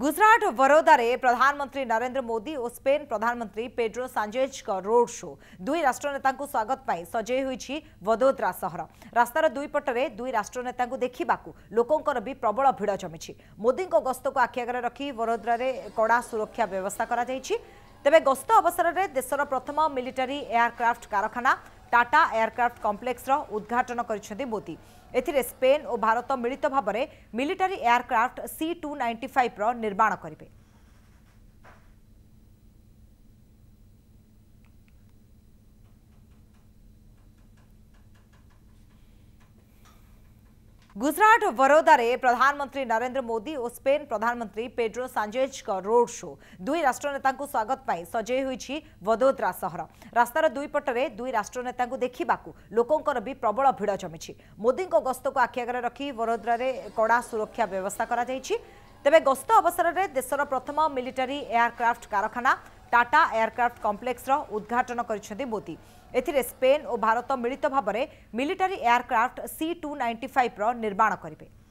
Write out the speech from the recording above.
गुजरात वडोदरे प्रधानमंत्री नरेंद्र मोदी और स्पेन प्रधानमंत्री पेड्रो सांजेज रोड शो दुई राष्ट्रनेता स्वागत पर सजे होई वडोदरा सहर रास्तार दुई पटरे दुई राष्ट्रनेता देखा लोकंर भी प्रबल भिड़ जमी। मोदी गस्त को आखि आगे रखी वडोदरा कड़ा सुरक्षा व्यवस्था करे। गस्त अवसर में देशर प्रथम मिलिटारी एयरक्राफ्ट कारखाना टाटा एयरक्राफ्ट कॉम्प्लेक्स उद्घाटन कर मोदी। एथिरे स्पेन और भारत मिलित भाव में मिलिटारी एयरक्राफ्ट C-295 निर्माण करेंगे। गुजरात वडोदरा प्रधानमंत्री नरेंद्र मोदी और स्पेन प्रधानमंत्री पेड्रो सांजेज रोड शो दुई राष्ट्रनेता स्वागत पर सजे होई वडोदरा सहर रास्तार दुई पटरे दुई राष्ट्रनेता देखा लोकंर भी प्रबल भिड़ जमी। मोदी गस्त को आखि आगे रखी वडोदरा कड़ा सुरक्षा व्यवस्था करे। तेबे गस्त अवसर में देशर प्रथम मिलिटारी एयरक्राफ्ट कारखाना टाटा एयरक्राफ्ट कॉम्प्लेक्स उद्घाटन कर मोदी। एथिरे स्पेन और भारत मिलित भाव में मिलिटारी एयरक्राफ्ट C-295 निर्माण करेंगे।